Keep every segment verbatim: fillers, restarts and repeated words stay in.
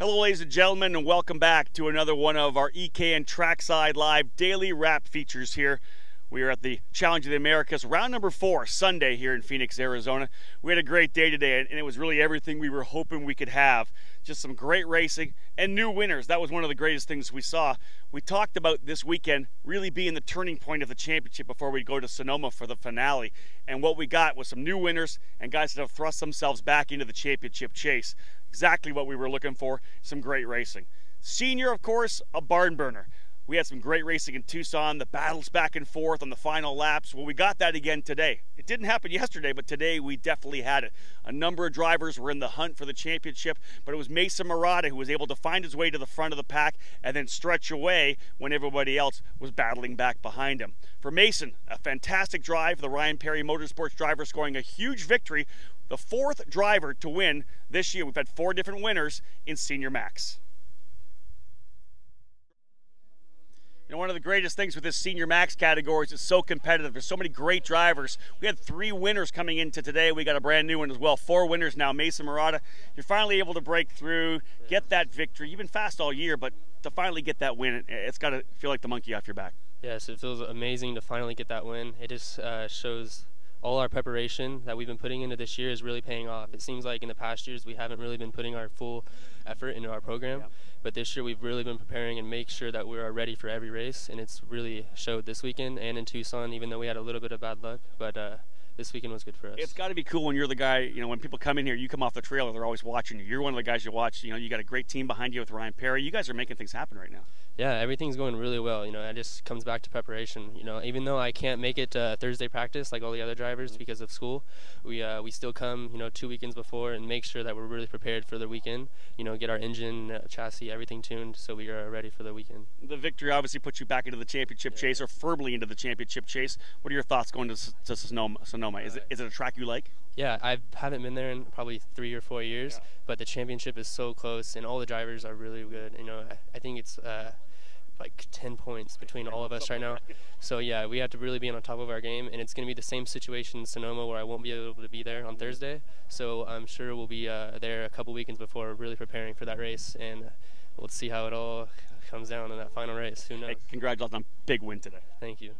Hello, ladies and gentlemen, and welcome back to another one of our E K N Trackside Live daily wrap features here. We are at the Challenge of the Americas, round number four, Sunday here in Phoenix, Arizona. We had a great day today, and it was really everything we were hoping we could have. Just some great racing and new winners. That was one of the greatest things we saw. We talked about this weekend really being the turning point of the championship before we go to Sonoma for the finale. And what we got was some new winners and guys that have thrust themselves back into the championship chase. Exactly what we were looking for, some great racing. Senior, of course, a barn burner. We had some great racing in Tucson, the battles back and forth on the final laps. Well, we got that again today. It didn't happen yesterday, but today we definitely had it. A number of drivers were in the hunt for the championship, but it was Mason Marotta who was able to find his way to the front of the pack and then stretch away when everybody else was battling back behind him. For Mason, a fantastic drive. The Ryan Perry Motorsports driver scoring a huge victory. The fourth driver to win this year. We've had four different winners in Senior Max. You know, one of the greatest things with this Senior Max category is it's so competitive. There's so many great drivers. We had three winners coming into today. We got a brand new one as well. Four winners now. Mason Marotta, you're finally able to break through, get that victory. You've been fast all year, but to finally get that win, it's got to feel like the monkey off your back. Yes, it feels amazing to finally get that win. It just uh, shows all our preparation that we've been putting into this year is really paying off. It seems like in the past years we haven't really been putting our full effort into our program, yeah. But this year we've really been preparing and make sure that we are ready for every race, and it's really showed this weekend and in Tucson, even though we had a little bit of bad luck, but uh, this weekend was good for us. It's got to be cool when you're the guy, you know, when people come in here, you come off the trailer, they're always watching you. You're one of the guys you watch, you know, you got a great team behind you with Ryan Perry. You guys are making things happen right now. Yeah, everything's going really well. You know, it just comes back to preparation. You know, even though I can't make it to Thursday practice like all the other drivers because of school, we uh, we still come, you know, two weekends before and make sure that we're really prepared for the weekend. You know, get our engine, uh, chassis, everything tuned so we are ready for the weekend. The victory obviously puts you back into the championship yeah. chase, or firmly into the championship chase. What are your thoughts going to, to Sonoma? Sonoma? Is it, is it a track you like? Yeah, I haven't been there in probably three or four years, yeah. But the championship is so close, and all the drivers are really good. You know, I, I think it's uh, like ten points between all of us right now. So yeah, we have to really be on top of our game, and it's going to be the same situation in Sonoma where I won't be able to be there on Thursday. So I'm sure we'll be uh, there a couple weekends before, really preparing for that race, and we'll see how it all comes down in that final race. Who knows? Hey, congratulations on a big win today. Thank you.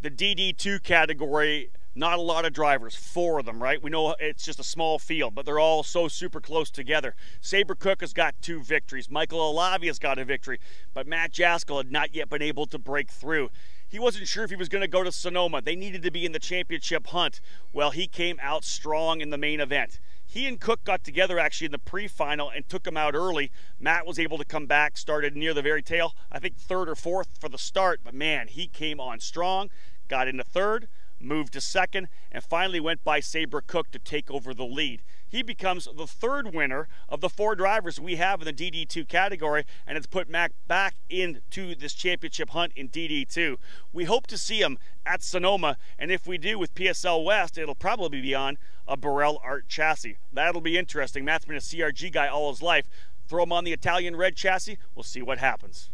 The D D two category, not a lot of drivers, four of them, right? We know it's just a small field, but they're all so super close together. Sabre Cook has got two victories. Michael Olave has got a victory, but Matt Jaskol had not yet been able to break through. He wasn't sure if he was going to go to Sonoma. They needed to be in the championship hunt. Well, he came out strong in the main event. He and Cook got together actually in the pre-final and took him out early. Matt was able to come back, started near the very tail, I think third or fourth for the start, but man, he came on strong, got into third, moved to second, and finally went by Sabre Cook to take over the lead. He becomes the third winner of the four drivers we have in the D D two category, and it's put Mac back into this championship hunt in D D two. We hope to see him at Sonoma, and if we do with P S L West, it'll probably be on a Burrell Art chassis. That'll be interesting. Matt's been a C R G guy all his life. Throw him on the Italian red chassis, we'll see what happens.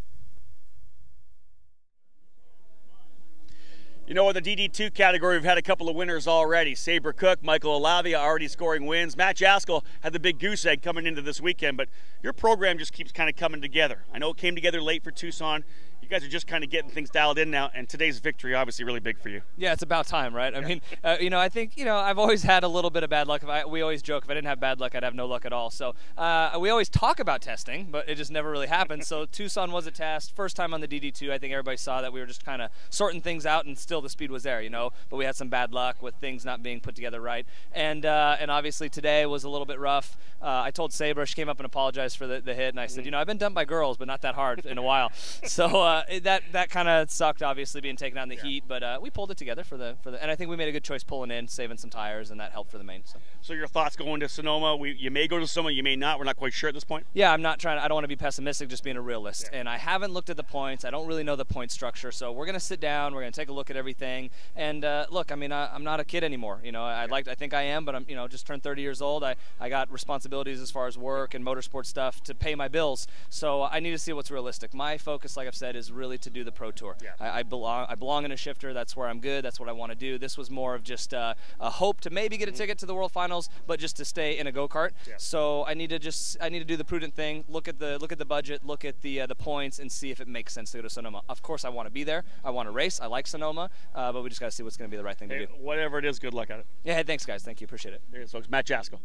You know, in the D D two category, we've had a couple of winners already. Sabre Cook, Michael Olave already scoring wins. Matt Jaskol had the big goose egg coming into this weekend, but your program just keeps kind of coming together. I know it came together late for Tucson. You guys are just kind of getting things dialed in now, and today's victory obviously really big for you. Yeah, it's about time, right? I mean, uh, you know, I think, you know, I've always had a little bit of bad luck. If I, we always joke, if I didn't have bad luck, I'd have no luck at all. So uh, we always talk about testing, but it just never really happens. So Tucson was a test. First time on the D D two, I think everybody saw that we were just kind of sorting things out, and still the speed was there, you know. But we had some bad luck with things not being put together right. And uh, and obviously today was a little bit rough. Uh, I told Sabre, she came up and apologized for the, the hit, and I said, you know, I've been dumped by girls, but not that hard in a while. So uh, Uh, that that kind of sucked, obviously, being taken out in the yeah. heat, but uh, we pulled it together for the for the, and I think we made a good choice pulling in, saving some tires, and that helped for the main. So, so your thoughts going to Sonoma? We, you may go to Sonoma, you may not. We're not quite sure at this point. Yeah, I'm not trying. To, I don't want to be pessimistic, just being a realist. Yeah. And I haven't looked at the points. I don't really know the point structure. So we're gonna sit down. We're gonna take a look at everything. And uh, look, I mean, I, I'm not a kid anymore. You know, I yeah. like. I think I am, but I'm you know just turned thirty years old. I I got responsibilities as far as work and motorsport stuff to pay my bills. So I need to see what's realistic. My focus, like I've said, is is really to do the Pro Tour. Yeah. I, I belong I belong in a shifter. That's where I'm good. That's what I want to do. This was more of just uh, a hope to maybe get a mm-hmm. ticket to the World Finals, but just to stay in a go-kart. Yeah. So I need to just I need to do the prudent thing. Look at the look at the budget. Look at the uh, the points and see if it makes sense to go to Sonoma. Of course, I want to be there. I want to race. I like Sonoma, uh, but we just got to see what's going to be the right thing hey, to do. Whatever it is, good luck at it. Yeah. Hey, thanks, guys. Thank you. Appreciate it. There it is, folks. Matt Jaskol.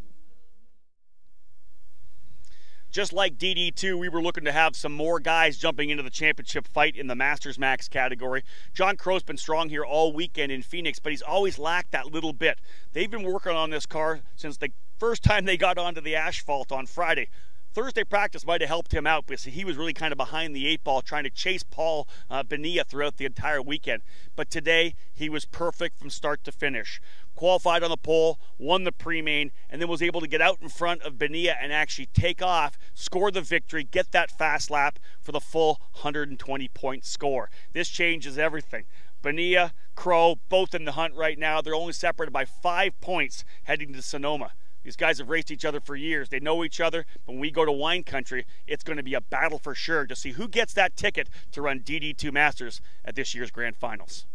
Just like D D two, we were looking to have some more guys jumping into the championship fight in the Masters Max category. John Crow's been strong here all weekend in Phoenix, but he's always lacked that little bit. They've been working on this car since the first time they got onto the asphalt on Friday. Thursday practice might have helped him out because he was really kind of behind the eight ball trying to chase Paul uh, Bonilla throughout the entire weekend. But today, he was perfect from start to finish. Qualified on the pole, won the pre-main, and then was able to get out in front of Bonilla and actually take off, score the victory, get that fast lap for the full one hundred twenty point score. This changes everything. Bonilla, Crow, both in the hunt right now. They're only separated by five points heading to Sonoma. These guys have raced each other for years. They know each other. But when we go to Wine Country, it's going to be a battle for sure to see who gets that ticket to run D D two Masters at this year's Grand Finals.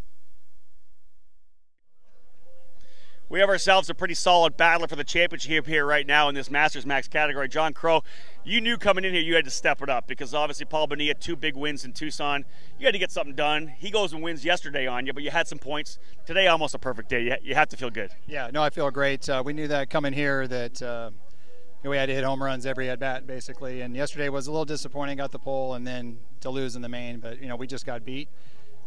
We have ourselves a pretty solid battle for the championship here right now in this Masters Max category. John Crow, you knew coming in here you had to step it up because obviously Paul Bonilla, two big wins in Tucson. You had to get something done. He goes and wins yesterday on you, but you had some points. Today, almost a perfect day. You have to feel good. Yeah, no, I feel great. Uh, we knew that coming here that uh, we had to hit home runs every at-bat basically. And yesterday was a little disappointing. Got the pole and then to lose in the main, but you know, we just got beat.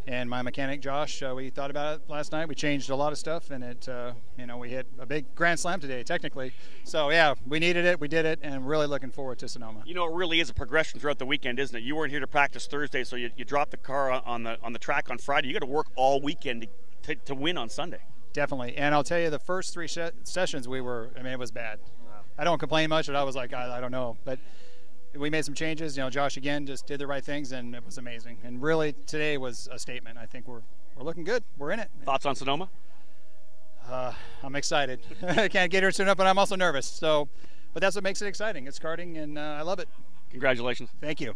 And my mechanic, Josh, uh, we thought about it last night. We changed a lot of stuff, and it, uh, you know, we hit a big grand slam today, technically. So, yeah, we needed it, we did it, and really looking forward to Sonoma. You know, it really is a progression throughout the weekend, isn't it? You weren't here to practice Thursday, so you, you dropped the car on the on the track on Friday. You got to work all weekend to, to, to win on Sunday. Definitely, and I'll tell you, the first three sh sessions we were, I mean, it was bad. Wow. I don't complain much, but I was like, I, I don't know, but we made some changes. You know, Josh again just did the right things, and it was amazing. And really, today was a statement. I think we're we're looking good. We're in it. Thoughts on Sonoma? Uh, I'm excited. I can't get here soon enough, but I'm also nervous. So, but that's what makes it exciting. It's karting, and uh, I love it. Congratulations. Thank you.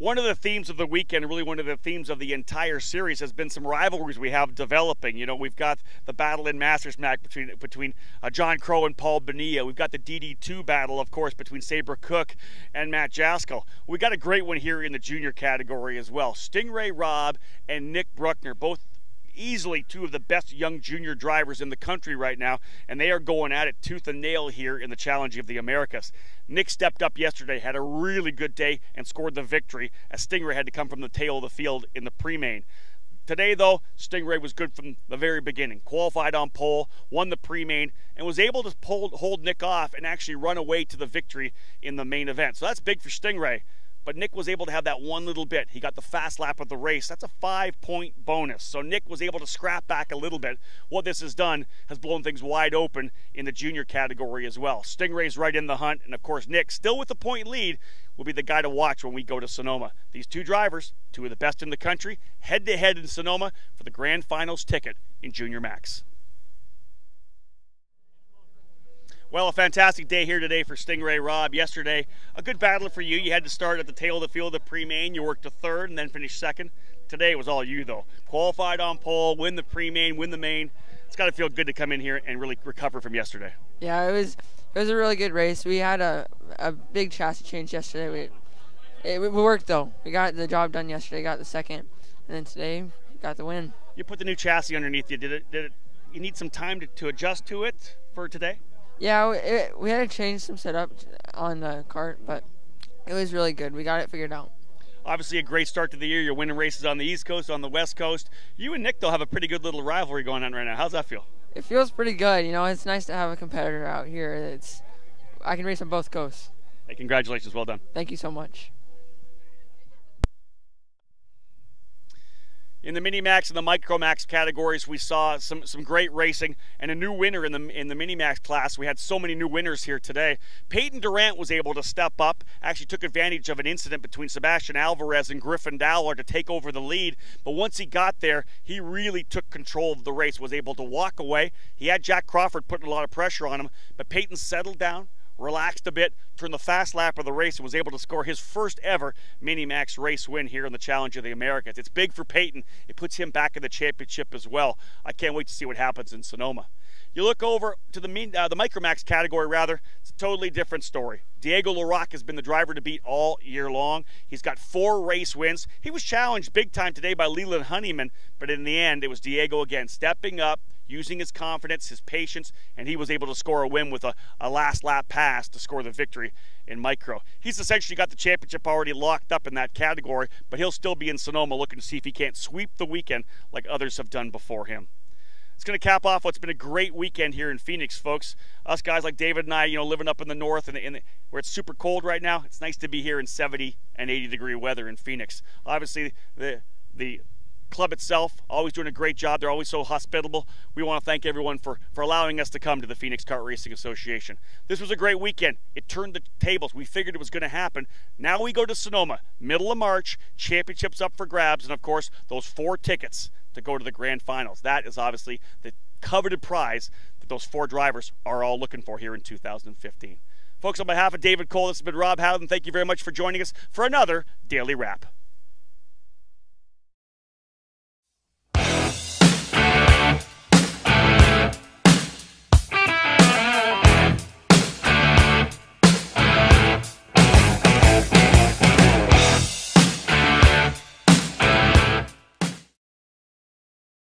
One of the themes of the weekend, really one of the themes of the entire series, has been some rivalries we have developing. You know, we've got the battle in Masters Max between between uh, John Crow and Paul Bonilla. We've got the D D two battle, of course, between Sabre Cook and Matt Jaskol. We got a great one here in the junior category as well. Stingray Robb and Nick Bruckner, both easily two of the best young junior drivers in the country right now, and they are going at it tooth and nail here in the Challenge of the Americas. Nick stepped up yesterday, had a really good day, and scored the victory as Stingray had to come from the tail of the field in the pre-main. Today, though, Stingray was good from the very beginning. Qualified on pole, won the pre-main, and was able to pull, hold Nick off and actually run away to the victory in the main event. So that's big for Stingray. But Nick was able to have that one little bit. He got the fast lap of the race. That's a five-point bonus. So Nick was able to scrap back a little bit. What this has done has blown things wide open in the junior category as well. Stingray's right in the hunt. And, of course, Nick, still with the point lead, will be the guy to watch when we go to Sonoma. These two drivers, two of the best in the country, head-to-head in Sonoma for the Grand Finals ticket in Junior Max. Well, a fantastic day here today for Stingray Robb. Yesterday, a good battle for you. You had to start at the tail of the field of the pre-main. You worked to third and then finished second. Today was all you, though. Qualified on pole, win the pre-main, win the main. It's got to feel good to come in here and really recover from yesterday. Yeah, it was it was a really good race. We had a, a big chassis change yesterday. We, it, we worked, though. We got the job done yesterday, got the second, and then today got the win. You put the new chassis underneath you. Did it? Did it you need some time to, to adjust to it for today? Yeah, it, we had to change some setup on the kart, but it was really good. We got it figured out. Obviously a great start to the year. You're winning races on the East Coast, on the West Coast. You and Nick, though, have a pretty good little rivalry going on right now. How's that feel? It feels pretty good. You know, it's nice to have a competitor out here. It's, I can race on both coasts. Hey, congratulations. Well done. Thank you so much. In the Mini Max and the Micro Max categories, we saw some, some great racing and a new winner in the, in the Mini Max class. We had so many new winners here today. Peyton Durant was able to step up, actually took advantage of an incident between Sebastian Alvarez and Griffin Dowler to take over the lead. But once he got there, he really took control of the race, was able to walk away. He had Jack Crawford putting a lot of pressure on him, but Peyton settled down, relaxed a bit during the fast lap of the race and was able to score his first ever Mini Max race win here in the Challenge of the Americas. It's big for Peyton. It puts him back in the championship as well. I can't wait to see what happens in Sonoma. You look over to the, uh, the Micro Max category, rather, it's a totally different story. Diego Larocque has been the driver to beat all year long. He's got four race wins. He was challenged big time today by Leland Honeyman, but in the end, it was Diego again stepping up, using his confidence, his patience, and he was able to score a win with a, a last lap pass to score the victory in Micro. He's essentially got the championship already locked up in that category, but he'll still be in Sonoma looking to see if he can't sweep the weekend like others have done before him. It's going to cap off what's been a great weekend here in Phoenix, folks. Us guys like David and I, you know, living up in the north and in the, where it's super cold right now, it's nice to be here in seventy and eighty degree weather in Phoenix. Obviously, the the club itself always doing a great job. They're always so hospitable. We want to thank everyone for, for allowing us to come to the Phoenix Kart Racing Association. This was a great weekend. It turned the tables. We figured it was going to happen. Now we go to Sonoma, middle of March, championships up for grabs, and of course, those four tickets to go to the Grand Finals. That is obviously the coveted prize that those four drivers are all looking for here in two thousand fifteen. Folks, on behalf of David Cole, this has been Rob Howden. Thank you very much for joining us for another Daily Wrap.